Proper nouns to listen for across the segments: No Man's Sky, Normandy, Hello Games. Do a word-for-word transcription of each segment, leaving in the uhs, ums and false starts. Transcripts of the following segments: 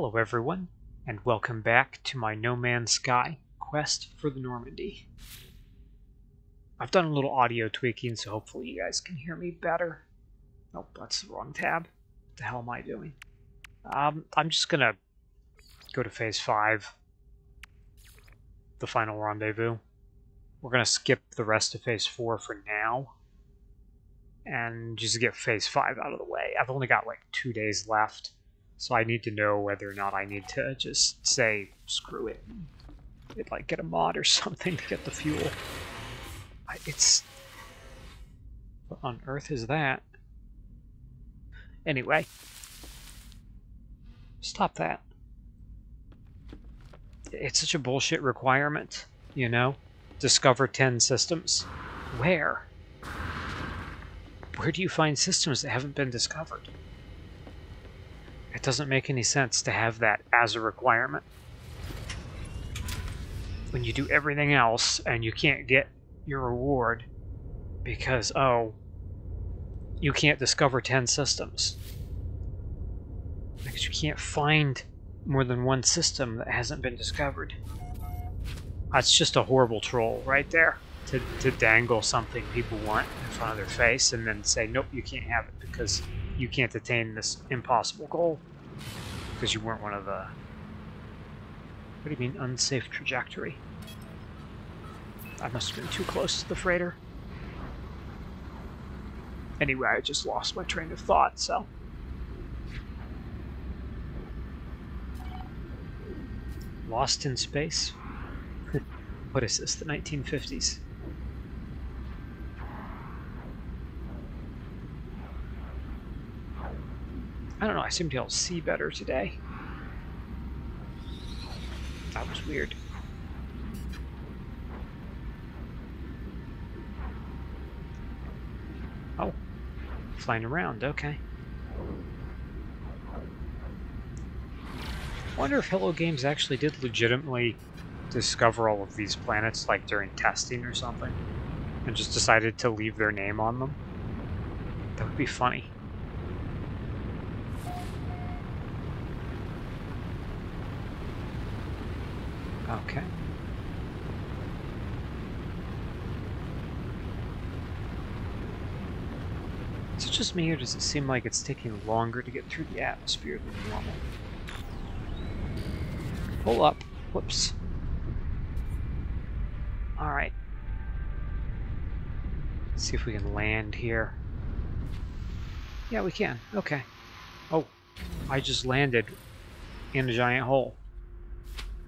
Hello everyone, and welcome back to my No Man's Sky quest for the Normandy. I've done a little audio tweaking, so hopefully you guys can hear me better. Nope, that's the wrong tab. What the hell am I doing? Um, I'm just gonna go to phase five, the final rendezvous. We're gonna skip the rest of phase four for now, and just get phase five out of the way. I've only got like two days left. So I need to know whether or not I need to just say, screw it. I'd like get a mod or something to get the fuel. I, it's... What on earth is that? Anyway. Stop that. It's such a bullshit requirement, you know? Discover ten systems. Where? Where do you find systems that haven't been discovered? It doesn't make any sense to have that as a requirement when you do everything else and you can't get your reward because, oh, you can't discover ten systems. Because you can't find more than one system that hasn't been discovered. That's just a horrible troll right there, to, to dangle something people want in front of their face and then say, nope, you can't have it because you can't attain this impossible goal because you weren't one of the... What do you mean, unsafe trajectory? I must have been too close to the freighter. Anyway, I just lost my train of thought, so... Lost in space? What is this, the nineteen fifties? I don't know, I seem to be able to see better today. That was weird. Oh, flying around, okay. I wonder if Hello Games actually did legitimately discover all of these planets, like during testing or something, and just decided to leave their name on them. That would be funny. Okay. Is it just me, or does it seem like it's taking longer to get through the atmosphere than normal? Pull up. Whoops. Alright. Let's see if we can land here. Yeah, we can. Okay. Oh, I just landed in a giant hole.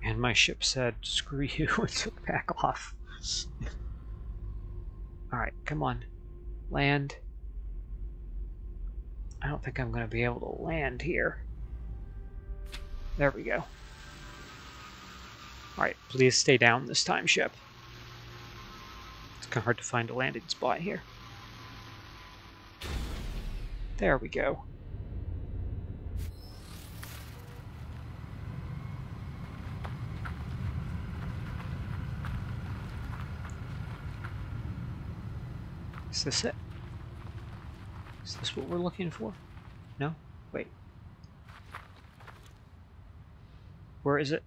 And my ship said, screw you, and took back off. Alright, come on. Land. I don't think I'm going to be able to land here. There we go. Alright, please stay down this time, ship. It's kind of hard to find a landing spot here. There we go. Is this it? Is this what we're looking for? No? Wait. Where is it?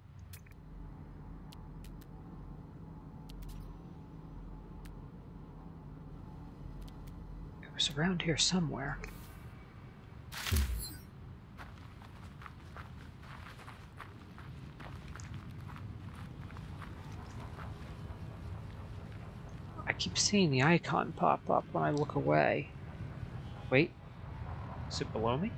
It was around here somewhere. I keep seeing the icon pop up when I look away. Wait, is it below me?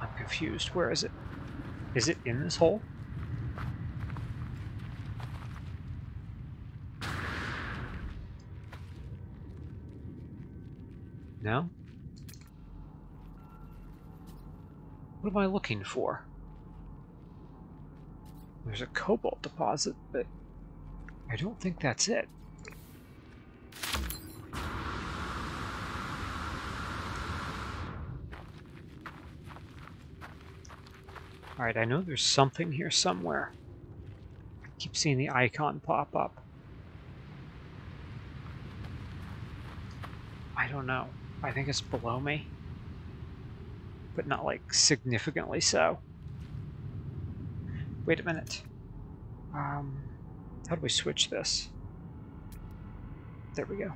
I'm confused. Where is it? Is it in this hole? No? What am I looking for? There's a cobalt deposit, but I don't think that's it. Alright, I know there's something here somewhere. I keep seeing the icon pop up. I don't know. I think it's below me, but not like significantly so. Wait a minute. Um, how do we switch this? There we go.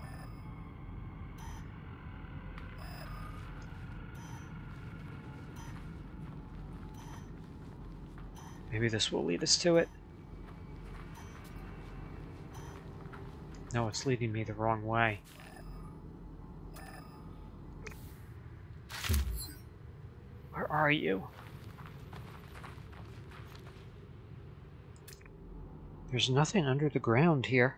Maybe this will lead us to it. No, it's leading me the wrong way. Where are you? There's nothing under the ground here.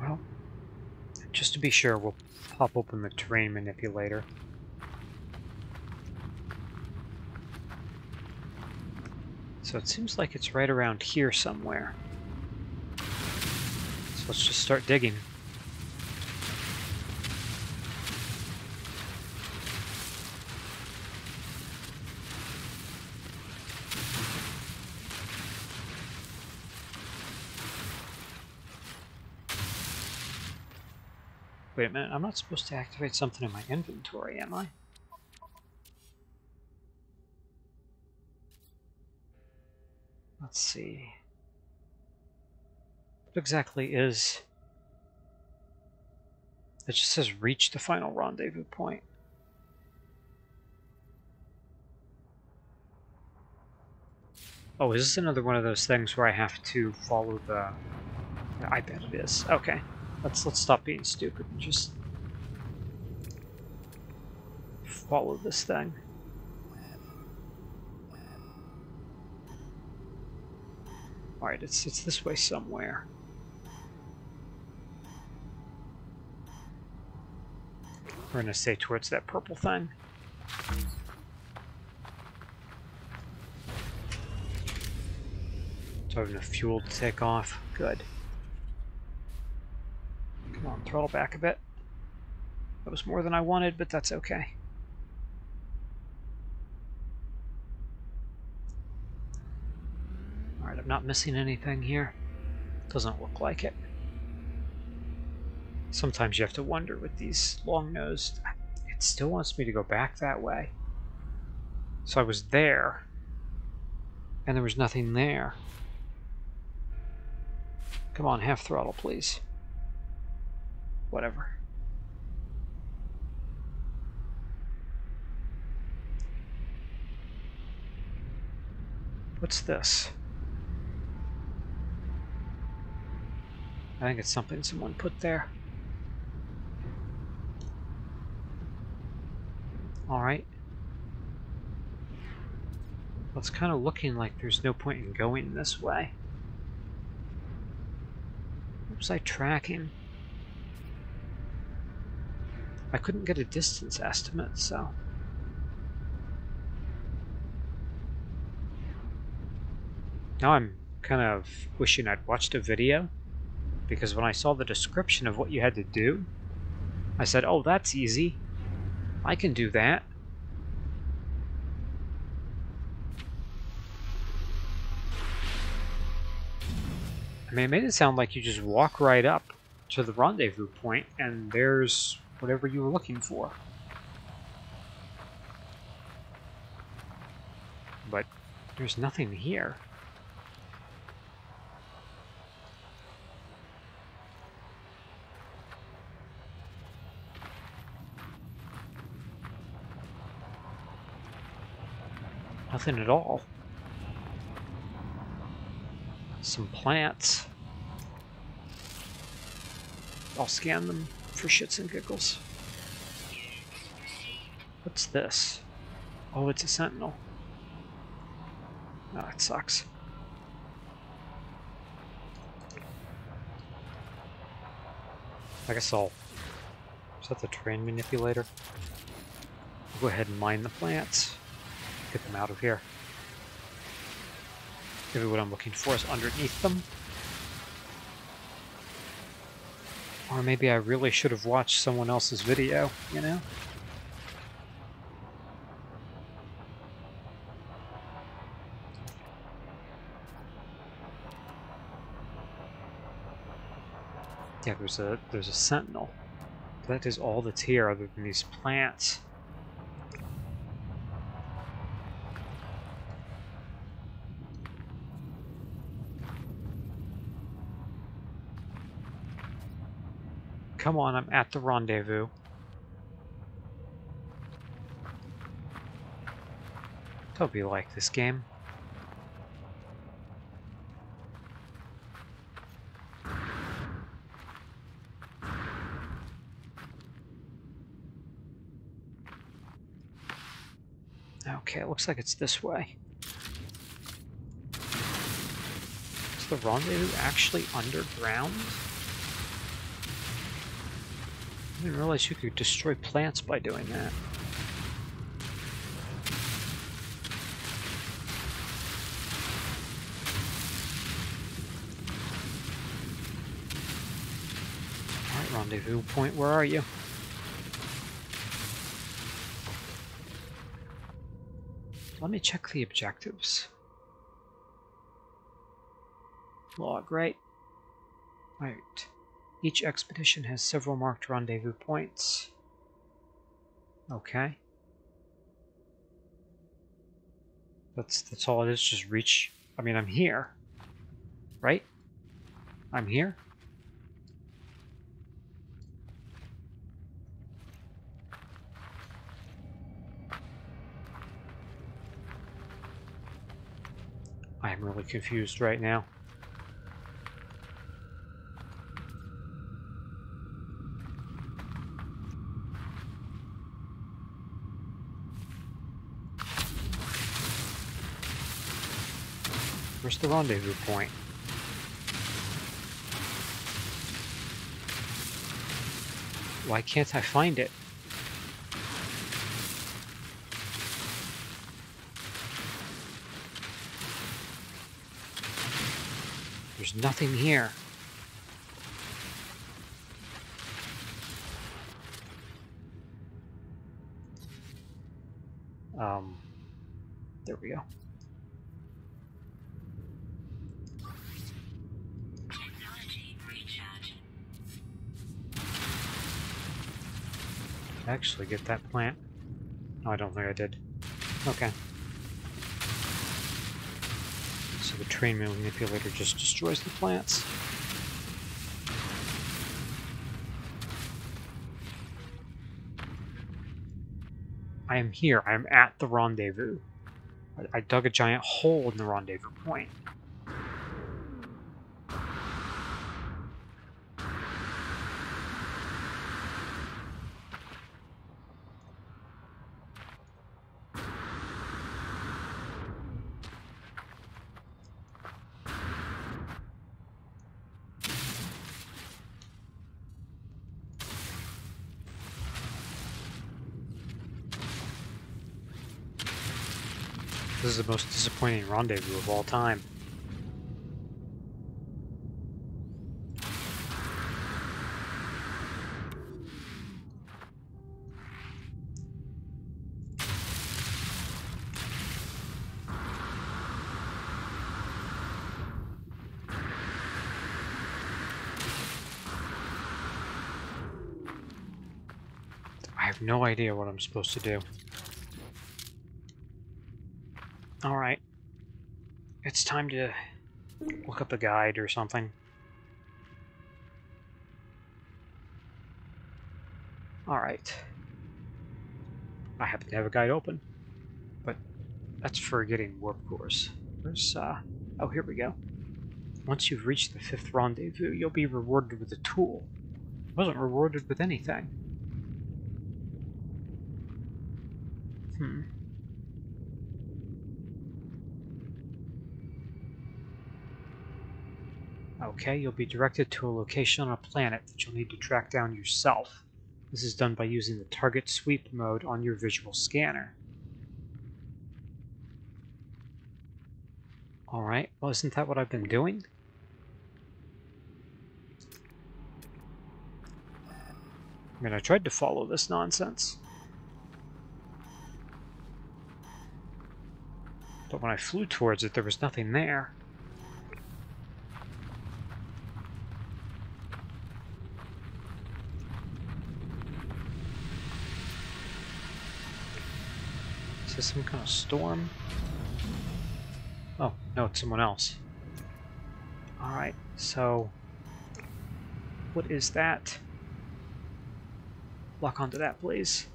Well, just to be sure, we'll pop open the terrain manipulator. So it seems like it's right around here somewhere. So let's just start digging. Wait a minute, I'm not supposed to activate something in my inventory, am I? Let's see. What exactly is... It just says reach the final rendezvous point. Oh, is this another one of those things where I have to follow the... I bet it is. Okay. Let's let's stop being stupid and just follow this thing. All right, it's it's this way somewhere. We're gonna stay towards that purple thing. Do I have enough fuel to take off? Good. Throttle back a bit. That was more than I wanted, but that's okay. Alright, I'm not missing anything here. Doesn't look like it. Sometimes you have to wonder with these long-nosed... It still wants me to go back that way. So I was there, and there was nothing there. Come on, half throttle, please. Whatever. What's this? I think it's something someone put there. Alright. Well, it's kind of looking like there's no point in going this way. Oops, I track him. I couldn't get a distance estimate, so... Now I'm kind of wishing I'd watched a video, because when I saw the description of what you had to do, I said, oh, that's easy. I can do that. I mean, it made it sound like you just walk right up to the rendezvous point, and there's... whatever you were looking for. But there's nothing here. Nothing at all. Some plants. I'll scan them for shits and giggles. What's this? Oh, it's a sentinel. Oh, it sucks. I guess I'll... Is that the terrain manipulator? I'll go ahead and mine the plants. Get them out of here. Maybe what I'm looking for is underneath them. Or maybe I really should have watched someone else's video, you know? Yeah, there's a there's a sentinel. That is all that's here other than these plants. Come on, I'm at the rendezvous. Don't be like this game. Okay, it looks like it's this way. Is the rendezvous actually underground? I didn't realize you could destroy plants by doing that. Alright, rendezvous point, where are you? Let me check the objectives. Log, right? Right. Each expedition has several marked rendezvous points. Okay. That's that's all it is, just reach. I mean, I'm here. Right? I'm here? I am really confused right now. Where's the rendezvous point? Why can't I find it? There's nothing here. Um, there we go. Actually get that plant. No, I don't think I did. Okay. So the train manipulator just destroys the plants. I am here. I am at the rendezvous. I, I dug a giant hole in the rendezvous point. This is the most disappointing rendezvous of all time. I have no idea what I'm supposed to do. Alright, it's time to look up a guide or something. Alright. I happen to have a guide open, but that's for getting warp cores. There's, uh, oh, here we go. Once you've reached the fifth rendezvous, you'll be rewarded with a tool. I wasn't rewarded with anything. Hmm. Okay, you'll be directed to a location on a planet that you'll need to track down yourself. This is done by using the target sweep mode on your visual scanner. Alright, well isn't that what I've been doing? I mean, I tried to follow this nonsense. But when I flew towards it, there was nothing there. this some kind of storm? Oh, no, it's someone else. Alright, so... what is that? Lock onto that, please.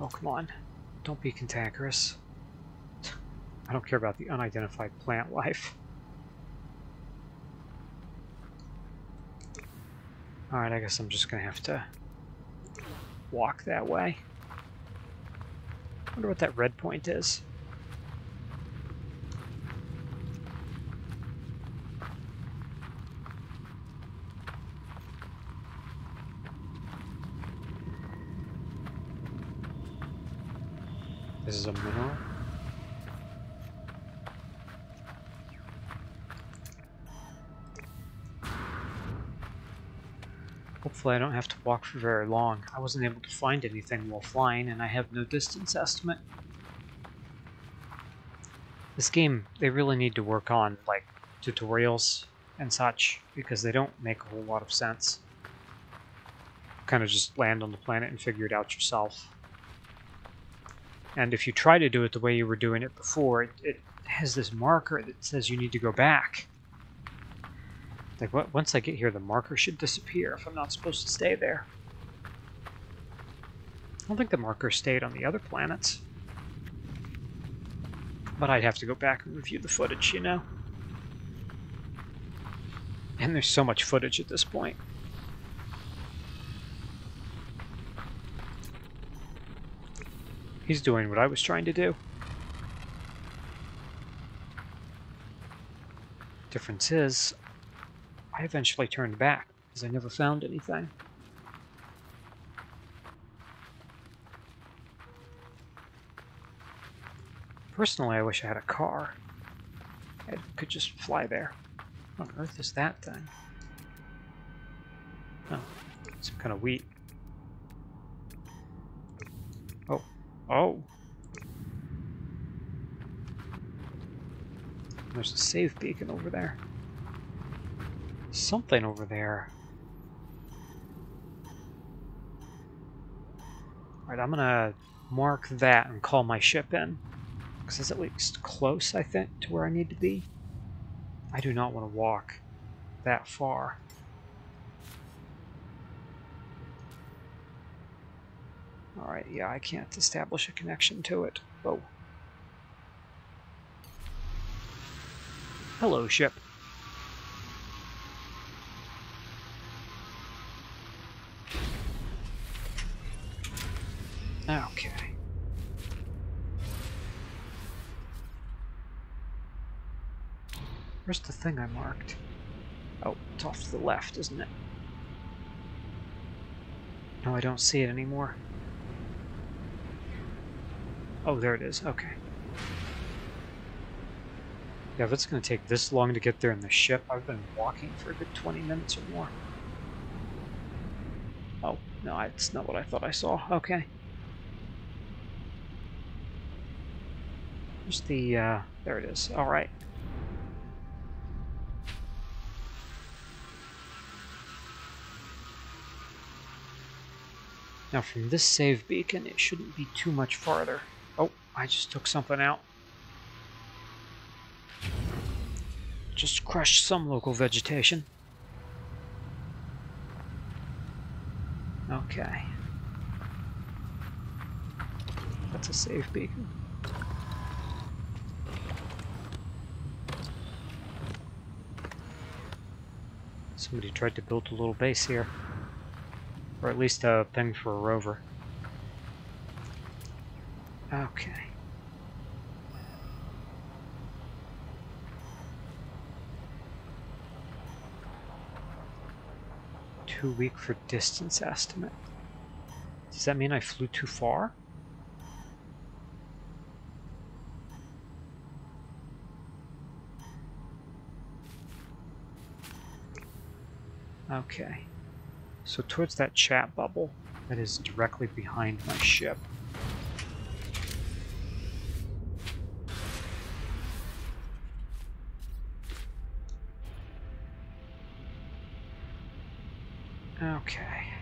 Oh, come on. Don't be cantankerous. I don't care about the unidentified plant life. Alright, I guess I'm just gonna have to walk that way. I wonder what that red point is. This is a mineral. Hopefully I don't have to walk for very long. I wasn't able to find anything while flying, and I have no distance estimate. This game, they really need to work on, like, tutorials and such, because they don't make a whole lot of sense. Kind of just land on the planet and figure it out yourself. And if you try to do it the way you were doing it before, it, it has this marker that says you need to go back. Like, what, once I get here, the marker should disappear if I'm not supposed to stay there. I don't think the marker stayed on the other planets. But I'd have to go back and review the footage, you know? And there's so much footage at this point. He's doing what I was trying to do. Difference is, I eventually turned back because I never found anything. Personally, I wish I had a car. I could just fly there. What on earth is that thing? Oh, some kind of wheat. Oh. Oh! There's a save beacon over there. Something over there. Alright, I'm gonna mark that and call my ship in. Because it's at least close, I think, to where I need to be. I do not want to walk that far. Alright, yeah, I can't establish a connection to it. Oh. Hello, ship. Okay. Where's the thing I marked? Oh, it's off to the left, isn't it? No, I don't see it anymore. Oh, there it is. Okay. Yeah, if it's going to take this long to get there in the ship, I've been walking for a good twenty minutes or more. Oh, no, it's not what I thought I saw. Okay. Where's the... Uh, there it is. Alright. Now from this save beacon, it shouldn't be too much farther. Oh, I just took something out. Just crushed some local vegetation. Okay. That's a save beacon. Somebody tried to build a little base here. Or at least a thing for a rover. Okay. Too weak for distance estimate. Does that mean I flew too far? Okay. So towards that chat bubble that is directly behind my ship. Okay.